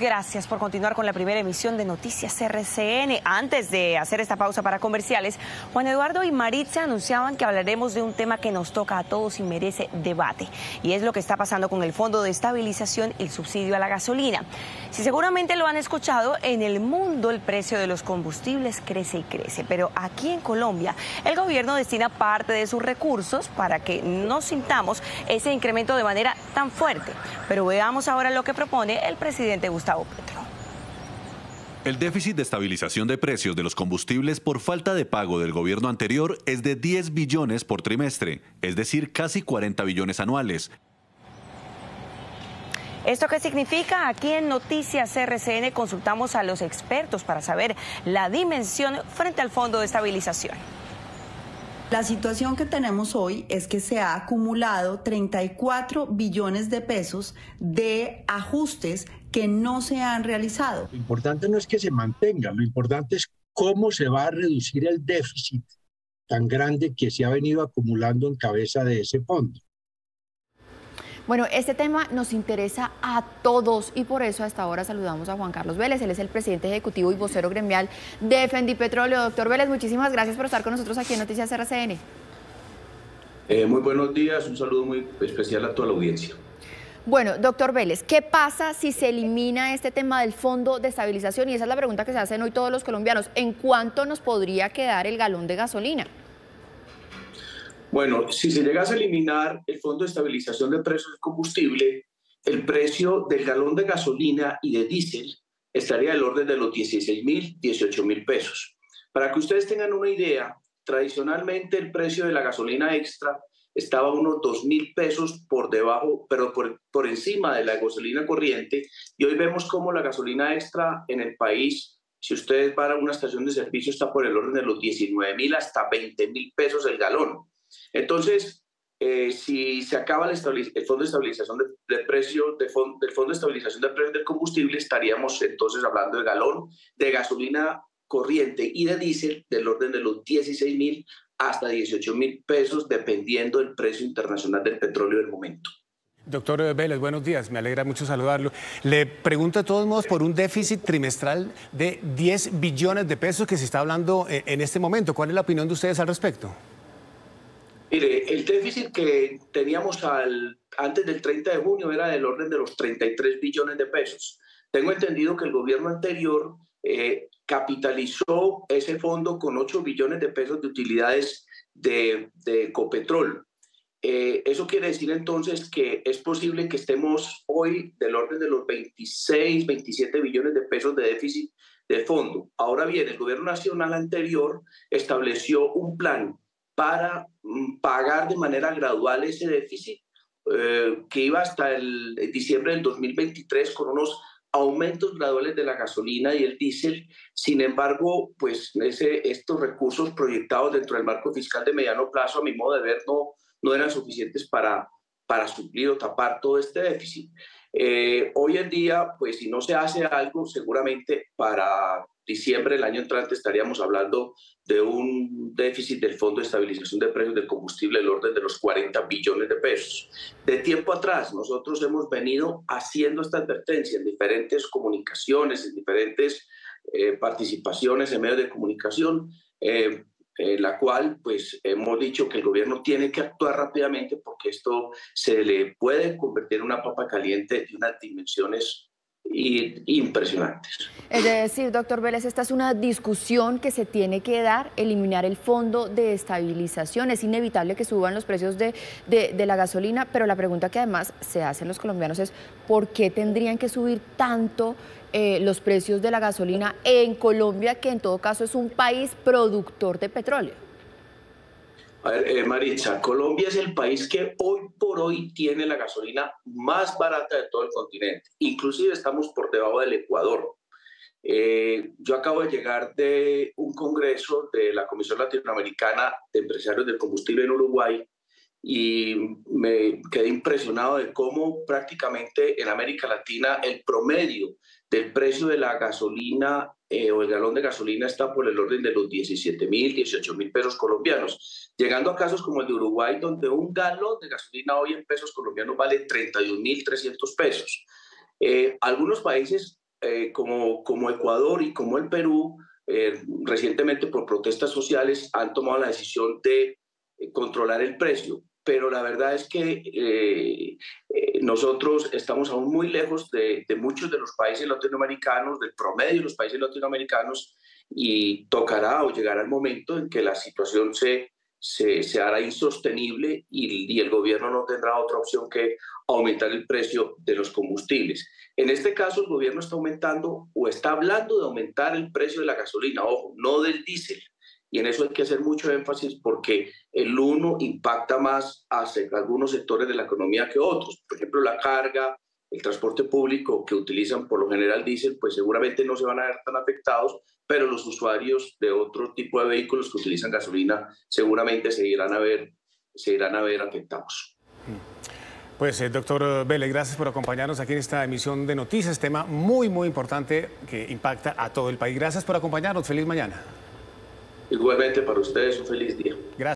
Gracias por continuar con la primera emisión de Noticias RCN. Antes de hacer esta pausa para comerciales, Juan Eduardo y Maritza anunciaban que hablaremos de un tema que nos toca a todos y merece debate, y es lo que está pasando con el Fondo de Estabilización y el subsidio a la gasolina. Si seguramente lo han escuchado, en el mundo el precio de los combustibles crece y crece, pero aquí en Colombia el gobierno destina parte de sus recursos para que no sintamos ese incremento de manera tan fuerte. Pero veamos ahora lo que propone el presidente Gustavo Petro. El déficit de estabilización de precios de los combustibles por falta de pago del gobierno anterior es de 10 billones por trimestre, es decir, casi 40 billones anuales. ¿Esto qué significa? Aquí en Noticias RCN consultamos a los expertos para saber la dimensión frente al Fondo de Estabilización. La situación que tenemos hoy es que se ha acumulado 34 billones de pesos de ajustes que no se han realizado. Lo importante no es que se mantenga, lo importante es cómo se va a reducir el déficit tan grande que se ha venido acumulando en cabeza de ese fondo. Bueno, este tema nos interesa a todos y por eso a esta hora saludamos a Juan Carlos Vélez. Él es el presidente ejecutivo y vocero gremial de Fendipetróleo. Doctor Vélez, muchísimas gracias por estar con nosotros aquí en Noticias RCN. Muy buenos días, un saludo muy especial a toda la audiencia. Bueno, doctor Vélez, ¿qué pasa si se elimina este tema del Fondo de Estabilización? Y esa es la pregunta que se hacen hoy todos los colombianos. ¿En cuánto nos podría quedar el galón de gasolina? Bueno, si se llegase a eliminar el Fondo de Estabilización de Precios del Combustible, el precio del galón de gasolina y de diésel estaría del orden de los 16.000, 18.000 pesos. Para que ustedes tengan una idea, tradicionalmente el precio de la gasolina extra estaba unos 2.000 pesos por debajo, pero por encima de la gasolina corriente, y hoy vemos cómo la gasolina extra en el país, si ustedes van a una estación de servicio, está por el orden de los 19.000 hasta 20.000 pesos el galón. Entonces, si se acaba el Fondo de Estabilización de Precios del Combustible, estaríamos entonces hablando de galón de gasolina corriente y de diésel del orden de los 16.000 hasta 18.000 pesos, dependiendo del precio internacional del petróleo del momento. Doctor Vélez, buenos días, me alegra mucho saludarlo. Le pregunto de todos modos por un déficit trimestral de 10 billones de pesos que se está hablando en este momento. ¿Cuál es la opinión de ustedes al respecto? Mire, el déficit que teníamos antes del 30 de junio era del orden de los 33 billones de pesos. Tengo entendido que el gobierno anterior capitalizó ese fondo con 8 billones de pesos de utilidades de Ecopetrol. Eso quiere decir entonces que es posible que estemos hoy del orden de los 26, 27 billones de pesos de déficit de fondo. Ahora bien, el gobierno nacional anterior estableció un plan para pagar de manera gradual ese déficit que iba hasta el diciembre del 2023 con unos aumentos graduales de la gasolina y el diésel. Sin embargo, pues estos recursos proyectados dentro del marco fiscal de mediano plazo, a mi modo de ver, no eran suficientes para suplir o tapar todo este déficit. Hoy en día, pues si no se hace algo, seguramente para diciembre del año entrante estaríamos hablando de un déficit del Fondo de Estabilización de Precios del Combustible del orden de los 40 billones de pesos. De tiempo atrás, nosotros hemos venido haciendo esta advertencia en diferentes comunicaciones, en diferentes participaciones en medios de comunicación, la cual pues hemos dicho que el gobierno tiene que actuar rápidamente porque esto se le puede convertir en una papa caliente de unas dimensiones impresionantes. Es decir, doctor Vélez, esta es una discusión que se tiene que dar, eliminar el Fondo de Estabilización. Es inevitable que suban los precios de la gasolina, pero la pregunta que además se hacen los colombianos es ¿por qué tendrían que subir tanto los precios de la gasolina en Colombia, que en todo caso es un país productor de petróleo? A ver, Maritza, Colombia es el país que hoy por hoy tiene la gasolina más barata de todo el continente. Inclusive estamos por debajo del Ecuador. Yo acabo de llegar de un congreso de la Comisión Latinoamericana de Empresarios del Combustible en Uruguay y me quedé impresionado de cómo prácticamente en América Latina el promedio del precio de la gasolina o el galón de gasolina está por el orden de los 17.000, 18.000 pesos colombianos, llegando a casos como el de Uruguay, donde un galón de gasolina hoy en pesos colombianos vale 31.300 pesos. Algunos países como Ecuador y como el Perú, recientemente por protestas sociales, han tomado la decisión de controlar el precio. Pero la verdad es que nosotros estamos aún muy lejos de muchos de los países latinoamericanos, del promedio de los países latinoamericanos, y tocará o llegará el momento en que la situación se hará insostenible y el gobierno no tendrá otra opción que aumentar el precio de los combustibles. En este caso, el gobierno está aumentando o está hablando de aumentar el precio de la gasolina, ojo, no del diésel. Y en eso hay que hacer mucho énfasis porque el uno impacta más hacia algunos sectores de la economía que otros. Por ejemplo, la carga, el transporte público que utilizan por lo general diésel, pues seguramente no se van a ver tan afectados, pero los usuarios de otro tipo de vehículos que utilizan gasolina seguramente se irán a ver afectados. Pues, doctor Vélez, gracias por acompañarnos aquí en esta emisión de Noticias, tema muy, muy importante que impacta a todo el país. Gracias por acompañarnos, feliz mañana. Igualmente para ustedes, un feliz día. Gracias.